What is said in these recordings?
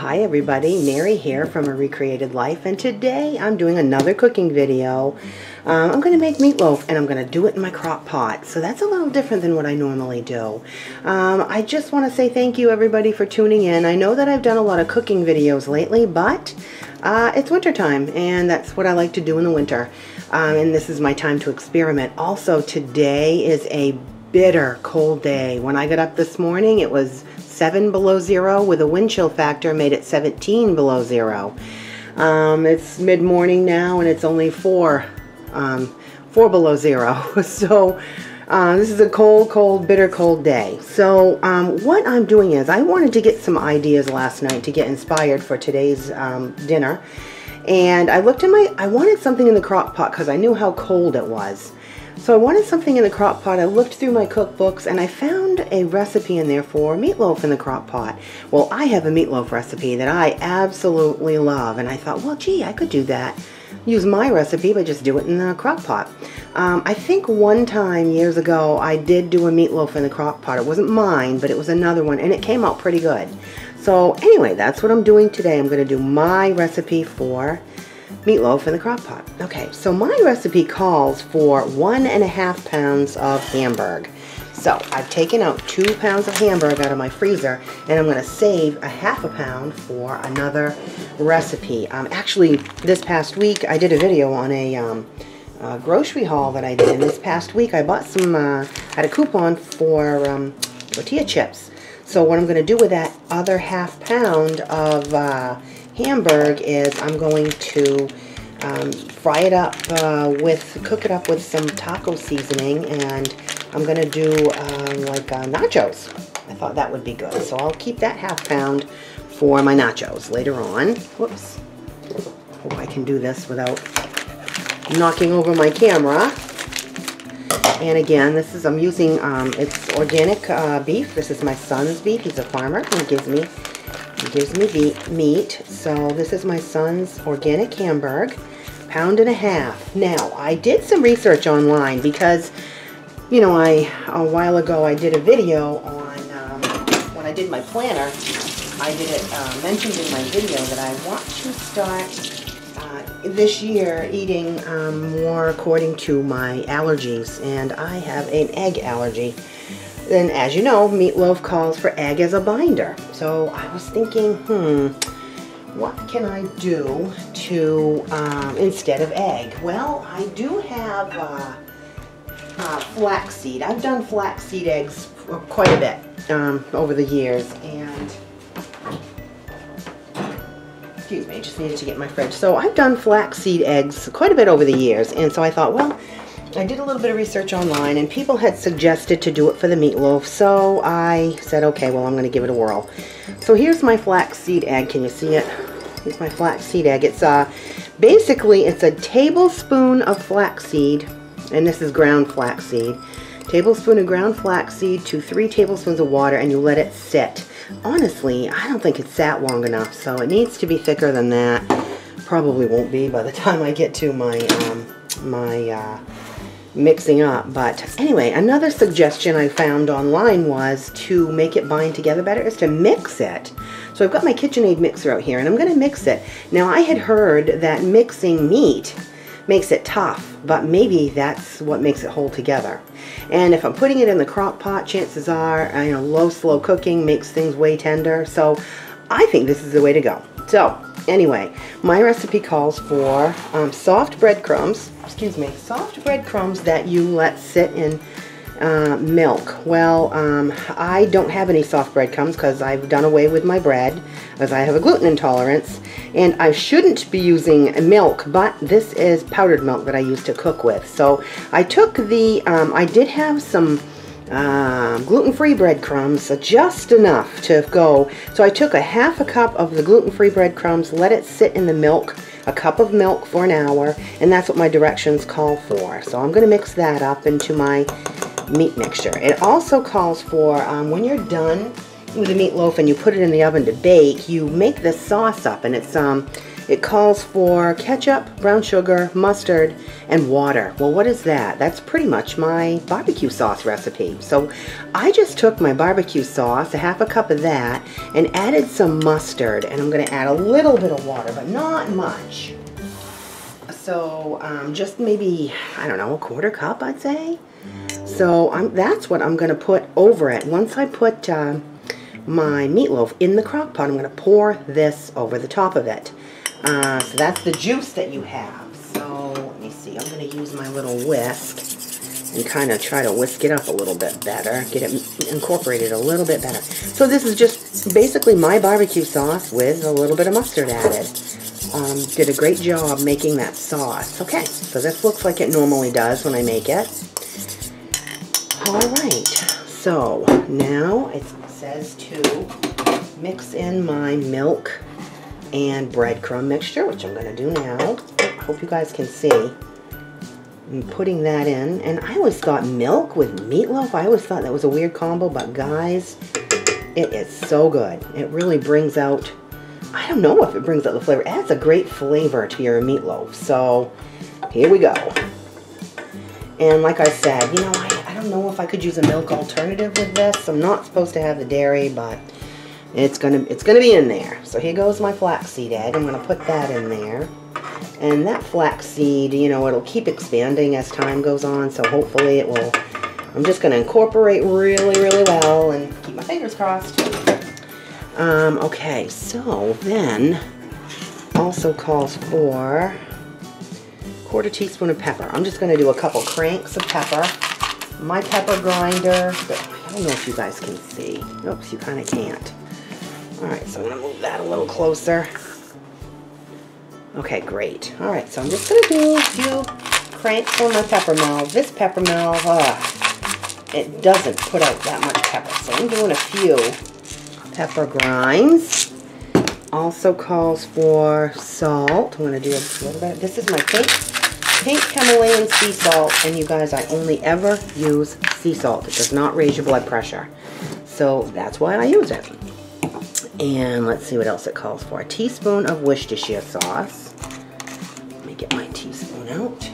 Hi everybody, Mary here from A Recreated Life, and today I'm doing another cooking video. I'm going to make meatloaf and I'm going to do it in my crock pot, so that's a little different than what I normally do. I just want to say thank you everybody for tuning in. I know that I've done a lot of cooking videos lately, but it's winter time and that's what I like to do in the winter, and this is my time to experiment. Also, today is a bitter cold day. When I got up this morning it was 7 below zero with a wind chill factor made it 17 below zero. It's mid-morning now and it's only four below zero. So this is a bitter cold day. So what I'm doing is I wanted to get some ideas last night to get inspired for today's dinner, and I looked at I wanted something in the crock pot because I knew how cold it was. So I wanted something in the crock pot. I looked through my cookbooks and I found a recipe in there for meatloaf in the crock pot. Well, I have a meatloaf recipe that I absolutely love, and I thought, well, gee, I could do that. Use my recipe, but just do it in the crock pot. I think one time years ago I did do a meatloaf in the crock pot. It wasn't mine, but it was another one, and it came out pretty good. So anyway, that's what I'm doing today. I'm going to do my recipe for meatloaf in the crock pot. Okay, so my recipe calls for 1.5 pounds of hamburg. So I've taken out 2 pounds of hamburg out of my freezer, and I'm going to save a 1/2 pound for another recipe. Actually, this past week I did a video on a grocery haul that I did, and this past week I bought some, had a coupon for tortilla chips. So what I'm going to do with that other 1/2 pound of hamburg is I'm going to fry it up cook it up with some taco seasoning, and I'm going to do nachos. I thought that would be good. So I'll keep that 1/2 pound for my nachos later on. Whoops. Oh, I can do this without knocking over my camera. And again, this is, I'm using, it's organic beef. This is my son's beef. He's a farmer and he gives me meat. So this is my son's organic hamburg, 1.5 pounds. Now, I did some research online because, you know, a while ago I did a video on, when I did my planner, I did it, mentioned in my video that I want to start this year eating more according to my allergies, and I have an egg allergy. And as you know, meatloaf calls for egg as a binder. So I was thinking, what can I do to, instead of egg? Well, I do have flaxseed. I've done flaxseed eggs quite a bit over the years. And, excuse me, I just needed to get my fridge. So I've done flaxseed eggs quite a bit over the years. And so I thought, well, I did a little bit of research online and people had suggested to do it for the meatloaf, so I said, okay, well, I'm going to give it a whirl. So here's my flaxseed egg. Can you see it? Here's my flaxseed egg. It's basically it's a tablespoon of flaxseed, and this is ground flaxseed. Tablespoon of ground flaxseed to 3 tablespoons of water, and you let it sit. Honestly, I don't think it sat long enough, so it needs to be thicker than that. Probably won't be by the time I get to my mixing up. But anyway, another suggestion I found online was to make it bind together better is to mix it. So I've got my KitchenAid mixer out here and I'm going to mix it. Now, I had heard that mixing meat makes it tough, but maybe that's what makes it hold together. And if I'm putting it in the crock pot, chances are, you know, low slow cooking makes things way tender. So I think this is the way to go. So anyway, my recipe calls for soft breadcrumbs that you let sit in milk. Well, I don't have any soft breadcrumbs because I've done away with my bread because I have a gluten intolerance, and I shouldn't be using milk, but this is powdered milk that I used to cook with. So I took the, I did have some gluten-free breadcrumbs, just enough to go. So I took 1/2 cup of the gluten-free breadcrumbs, let it sit in the milk, 1 cup of milk for an hour, and that's what my directions call for. So I'm going to mix that up into my meat mixture. It also calls for, when you're done with the meatloaf and you put it in the oven to bake, you make the sauce up, and It calls for ketchup, brown sugar, mustard, and water. Well, what is that? That's pretty much my barbecue sauce recipe. So I just took my barbecue sauce, a half a cup of that, and added some mustard. And I'm going to add a little bit of water, but not much. So just maybe, I don't know, a quarter cup, I'd say. So that's what I'm going to put over it. Once I put my meatloaf in the crock pot, I'm going to pour this over the top of it. So that's the juice that you have. So let me see. I'm going to use my little whisk and kind of try to whisk it up a little bit better. Get it incorporated a little bit better. So this is just basically my barbecue sauce with a little bit of mustard added. Did a great job making that sauce. Okay, so this looks like it normally does when I make it. Alright, so now it says to mix in my milk and breadcrumb mixture, which I'm going to do now. Hope you guys can see. I'm putting that in, and I always thought milk with meatloaf, I always thought that was a weird combo, but guys, it is so good. It really brings out, I don't know if it brings out the flavor. It adds a great flavor to your meatloaf. So here we go. And like I said, you know, I don't know if I could use a milk alternative with this. I'm not supposed to have the dairy, but it's gonna be in there. So here goes my flaxseed egg. I'm gonna put that in there. And that flaxseed, you know, it'll keep expanding as time goes on, so hopefully it will. I'm just going to incorporate really, really well and keep my fingers crossed. Okay, so then also calls for a quarter teaspoon of pepper. I'm just going to do a couple cranks of pepper. My pepper grinder, but I don't know if you guys can see. Oops, you kind of can't. All right, so I'm going to move that a little closer. Okay, great. All right, so I'm just going to do a few cranks for my pepper mill. This pepper mill, it doesn't put out that much pepper, so I'm doing a few pepper grinds. Also calls for salt. I'm going to do a little bit. This is my pink Himalayan sea salt, and you guys, I only ever use sea salt. It does not raise your blood pressure, so that's why I use it. And let's see what else it calls for. A teaspoon of Worcestershire sauce. Let me get my teaspoon out.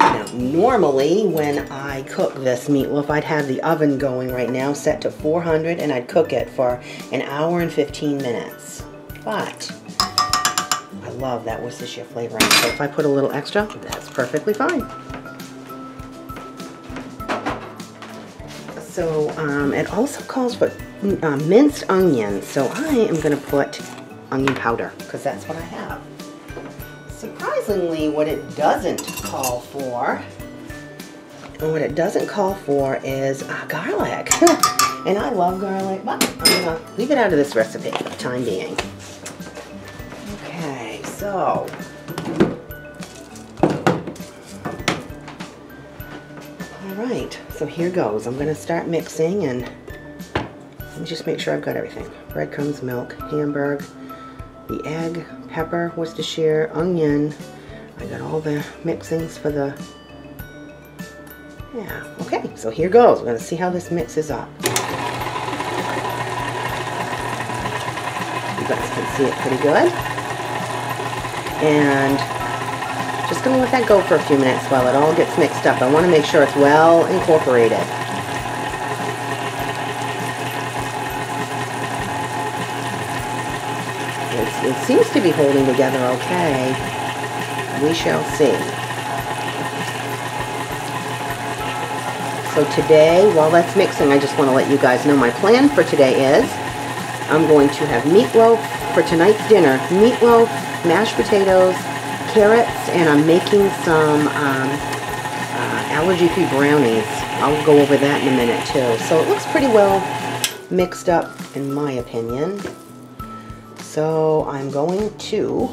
Now, normally when I cook this meatloaf, I'd have the oven going right now, set to 400, and I'd cook it for an hour and 15 minutes. But I love that Worcestershire flavoring, so if I put a little extra, that's perfectly fine. So it also calls for minced onion, so I am going to put onion powder because that's what I have. Surprisingly, what it doesn't call for is garlic. And I love garlic, but I'm going to leave it out of this recipe for the time being. Okay, so alright, so here goes. I'm going to start mixing, and let me just make sure I've got everything. Breadcrumbs, milk, hamburg, the egg, pepper, Worcestershire, onion. I got all the mixings for the, yeah. Okay, so here goes. We're gonna see how this mixes up. You guys can see it pretty good. And just gonna let that go for a few minutes while it all gets mixed up. I wanna make sure it's well incorporated. It seems to be holding together okay. We shall see. So today, while that's mixing, I just want to let you guys know my plan for today is I'm going to have meatloaf for tonight's dinner. Meatloaf, mashed potatoes, carrots, and I'm making some allergy-free brownies. I'll go over that in a minute too. So it looks pretty well mixed up in my opinion. So I'm going to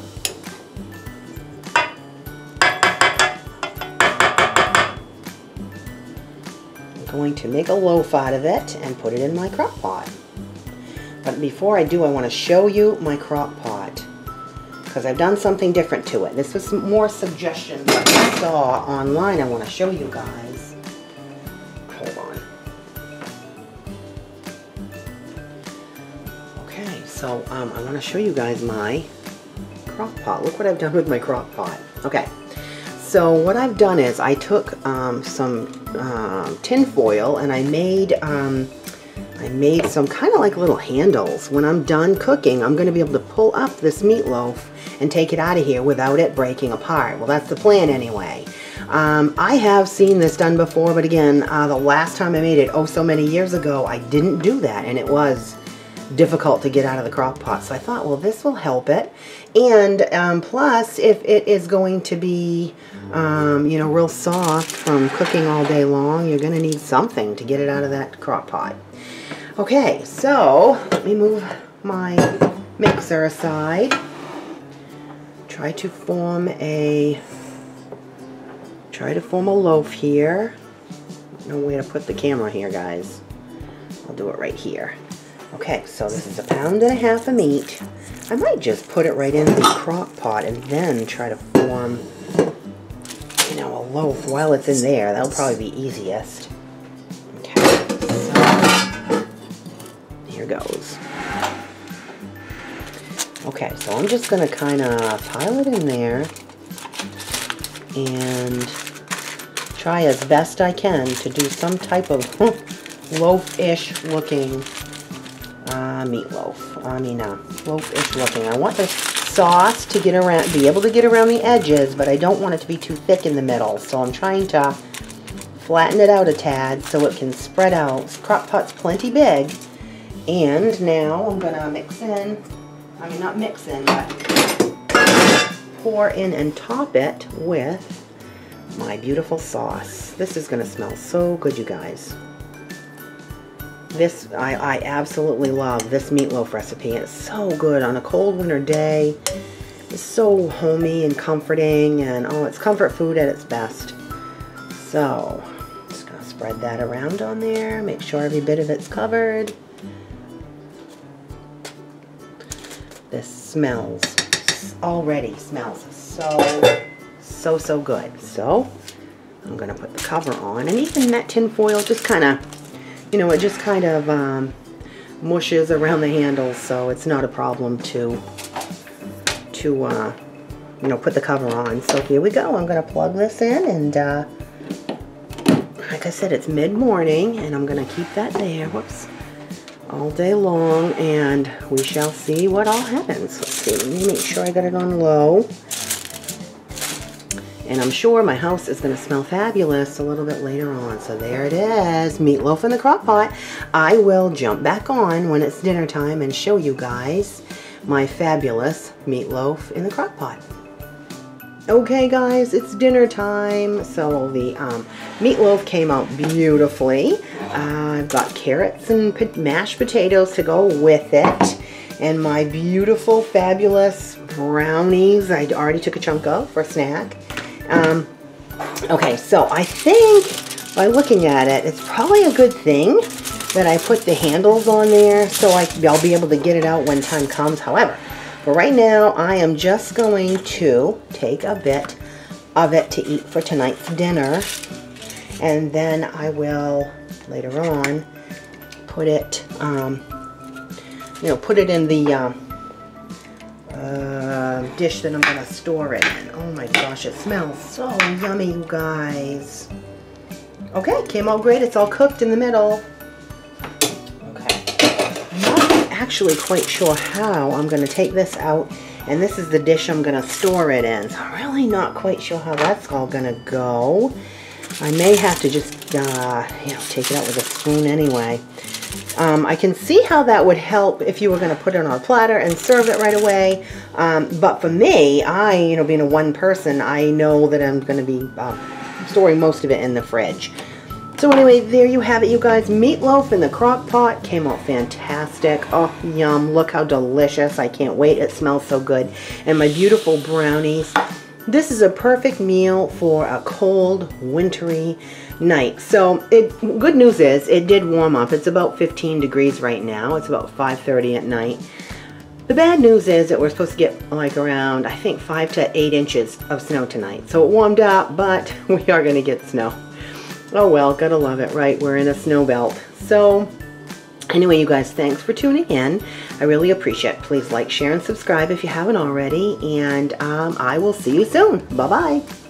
make a loaf out of it and put it in my crock pot. But before I do, I want to show you my crock pot because I've done something different to it. This was some more suggestions that I saw online. I want to show you guys. Hold on. So I want to show you guys my Crockpot. Look what I've done with my Crockpot. Okay, so what I've done is I took some tin foil and I made some kind of like little handles. When I'm done cooking, I'm going to be able to pull up this meatloaf and take it out of here without it breaking apart. Well, that's the plan anyway. I have seen this done before, but again, the last time I made it, oh so many years ago, I didn't do that, and it was difficult to get out of the crock pot. So I thought, well, this will help it. And plus, if it is going to be, you know, real soft from cooking all day long, you're going to need something to get it out of that crock pot. Okay, so let me move my mixer aside. Try to form a loaf here. No way to put the camera here, guys. I'll do it right here. Okay, so this is 1.5 pounds of meat. I might just put it right in the crock pot and then try to form, you know, a loaf while it's in there. That'll probably be easiest. Goes. Okay, so I'm just going to kind of pile it in there and try as best I can to do some type of loaf-ish looking meatloaf. I mean, loaf-ish looking. I want the sauce to get around, be able to get around the edges, but I don't want it to be too thick in the middle, so I'm trying to flatten it out a tad so it can spread out. Crock pot's plenty big. And now I'm going to mix in, I mean not mix in, but pour in and top it with my beautiful sauce. This is going to smell so good, you guys. This, I absolutely love this meatloaf recipe. It's so good on a cold winter day. It's so homey and comforting, and oh, it's comfort food at its best. So, just going to spread that around on there, make sure every bit of it's covered. This already smells so good. So I'm gonna put the cover on, and even that tin foil just kind of, you know, it just kind of mushes around the handles, so it's not a problem to you know, put the cover on. So here we go. I'm gonna plug this in, and like I said, it's mid-morning, and I'm gonna keep that there. Whoops. All day long, and we shall see what all happens. Let's see, let me make sure I got it on low. And I'm sure my house is going to smell fabulous a little bit later on. So there it is, meatloaf in the crock pot. I will jump back on when it's dinner time and show you guys my fabulous meatloaf in the crock pot. Okay guys, it's dinner time. So the meatloaf came out beautifully. I've got carrots and mashed potatoes to go with it, and my beautiful fabulous brownies I already took a chunk of for a snack. Okay, so I think by looking at it, it's probably a good thing that I put the handles on there so I'll be able to get it out when time comes. However, for right now, I am just going to take a bit of it to eat for tonight's dinner, and then I will later on put it, you know, put it in the dish that I'm going to store it in. Oh my gosh, it smells so yummy, you guys. Okay, came out great. It's all cooked in the middle. Actually quite sure how I'm going to take this out, and this is the dish I'm going to store it in, so I'm really not quite sure how that's all going to go. I may have to just you know, take it out with a spoon anyway. I can see how that would help if you were going to put it on a platter and serve it right away, but for me, you know, being a one person, I know that I'm going to be storing most of it in the fridge. So anyway, there you have it, you guys. Meatloaf in the crock pot came out fantastic. Oh, yum. Look how delicious. I can't wait. It smells so good. And my beautiful brownies. This is a perfect meal for a cold, wintry night. So, good news is it did warm up. It's about 15 degrees right now. It's about 5:30 at night. The bad news is that we're supposed to get like around, I think, 5 to 8 inches of snow tonight. So it warmed up, but we are going to get snow. Oh well, gotta love it, right? We're in a snow belt. So Anyway, you guys, thanks for tuning in. I really appreciate it. Please like, share, and subscribe if you haven't already. And I will see you soon. Bye-bye.